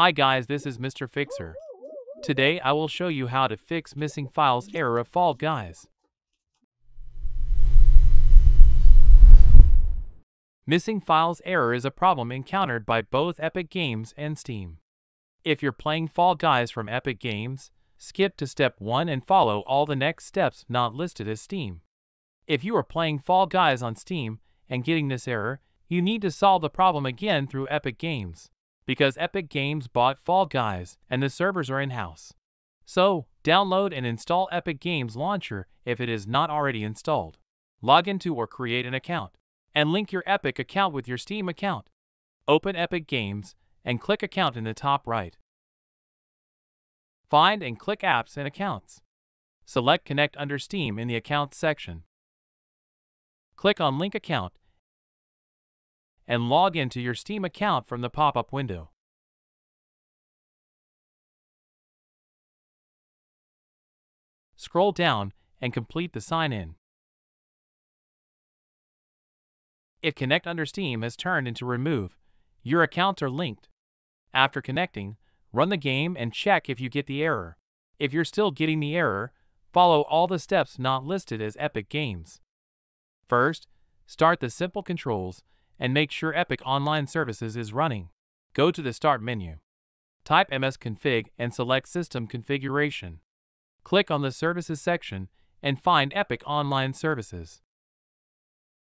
Hi guys, this is Mr. Fixer. Today I will show you how to fix missing files error of Fall Guys. Missing files error is a problem encountered by both Epic Games and Steam. If you're playing Fall Guys from Epic Games, skip to step 1 and follow all the next steps not listed as Steam. If you are playing Fall Guys on Steam and getting this error, you need to solve the problem again through Epic Games, because Epic Games bought Fall Guys and the servers are in-house. So, download and install Epic Games Launcher if it is not already installed. Log into or create an account, and link your Epic account with your Steam account. Open Epic Games and click Account in the top right. Find and click Apps and Accounts. Select Connect under Steam in the Accounts section. Click on Link Account and log into your Steam account from the pop-up window. Scroll down and complete the sign-in. If Connect under Steam has turned into Remove, your accounts are linked. After connecting, run the game and check if you get the error. If you're still getting the error, follow all the steps not listed as Epic Games. First, start the simple controls and make sure Epic Online Services is running. Go to the Start menu. Type msconfig and select System Configuration. Click on the Services section and find Epic Online Services.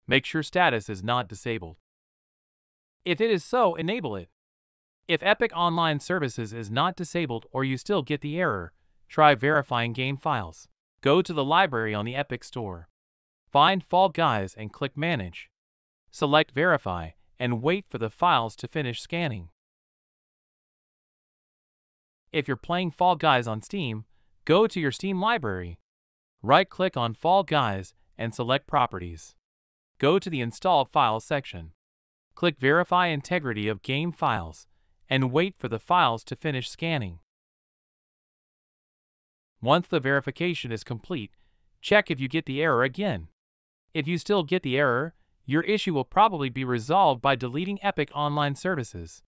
Make sure Status is not disabled. If it is so, enable it. If Epic Online Services is not disabled or you still get the error, try verifying game files. Go to the library on the Epic Store. Find Fall Guys and click Manage. Select Verify and wait for the files to finish scanning. If you're playing Fall Guys on Steam, go to your Steam library. Right-click on Fall Guys and select Properties. Go to the Install Files section. Click Verify Integrity of Game Files and wait for the files to finish scanning. Once the verification is complete, check if you get the error again. If you still get the error, your issue will probably be resolved by deleting Epic Online Services.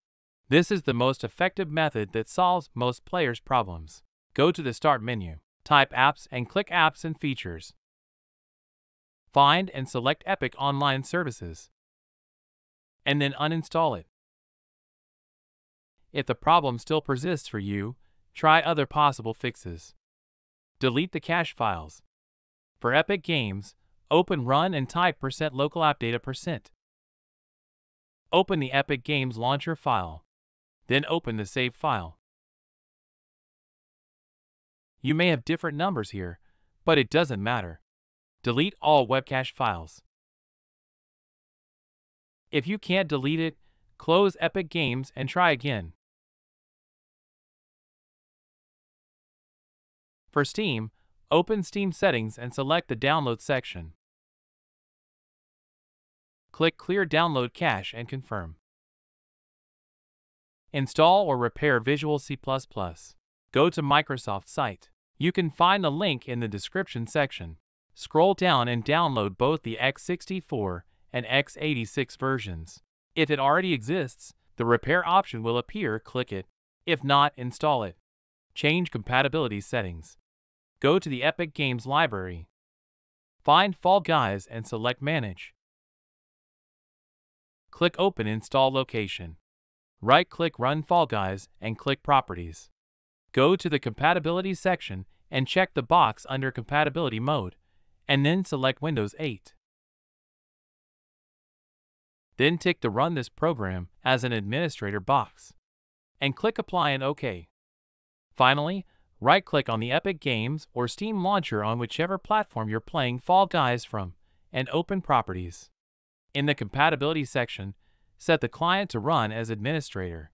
This is the most effective method that solves most players' problems. Go to the Start menu, type Apps and click Apps and Features. Find and select Epic Online Services, and then uninstall it. If the problem still persists for you, try other possible fixes. Delete the cache files. For Epic Games, open Run and type %localappdata%. Open the Epic Games Launcher file. Then open the save file. You may have different numbers here, but it doesn't matter. Delete all web cache files. If you can't delete it, close Epic Games and try again. For Steam, open Steam Settings and select the Download section. Click Clear Download Cache and confirm. Install or repair Visual C++. Go to Microsoft's site. You can find a link in the description section. Scroll down and download both the X64 and X86 versions. If it already exists, the repair option will appear, click it. If not, install it. Change compatibility settings. Go to the Epic Games library. Find Fall Guys and select Manage. Click Open Install Location. Right-click Run Fall Guys and click Properties. Go to the Compatibility section and check the box under Compatibility Mode, and then select Windows 8. Then tick the Run This Program as an Administrator box, and click Apply and OK. Finally, right-click on the Epic Games or Steam Launcher on whichever platform you're playing Fall Guys from, and open Properties. In the Compatibility section, set the client to run as administrator.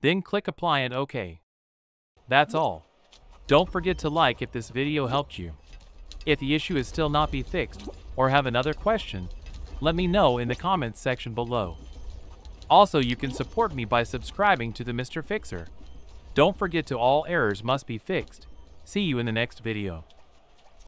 Then click Apply and OK. That's all. Don't forget to like if this video helped you. If the issue is still not be fixed or have another question, let me know in the comments section below. Also, you can support me by subscribing to the Mr. Fixer. Don't forget to all errors must be fixed. See you in the next video.